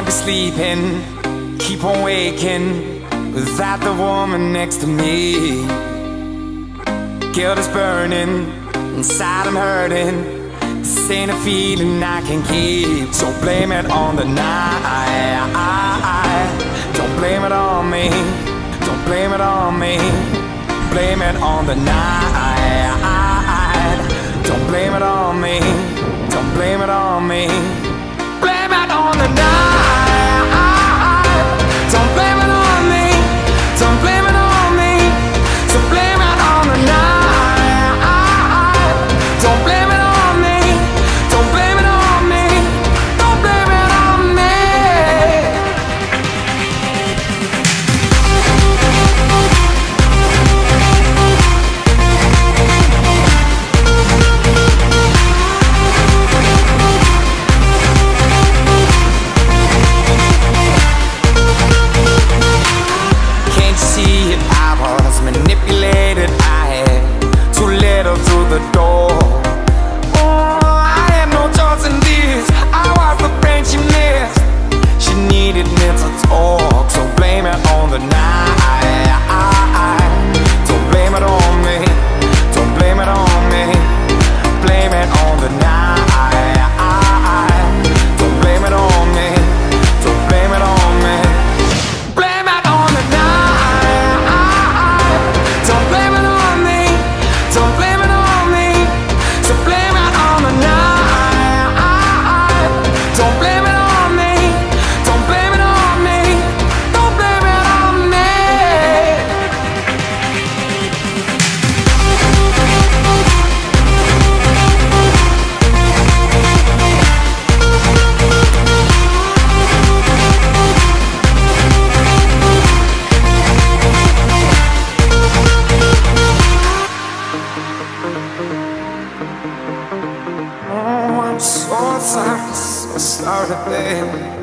can't be sleeping, keep on waking without the woman next to me. Guilt is burning, inside I'm hurting. This ain't a feeling I can keep. So blame it on the night. Don't blame it on me, don't blame it on me. Blame it on the night. Don't blame it on me, don't blame it on me. Blame it on the night. Don't blame it on me, don't blame it on me. So blame it on the night. Don't blame it on me, don't blame it on me. Don't blame it on me. Oh, I'm so sorry, babe.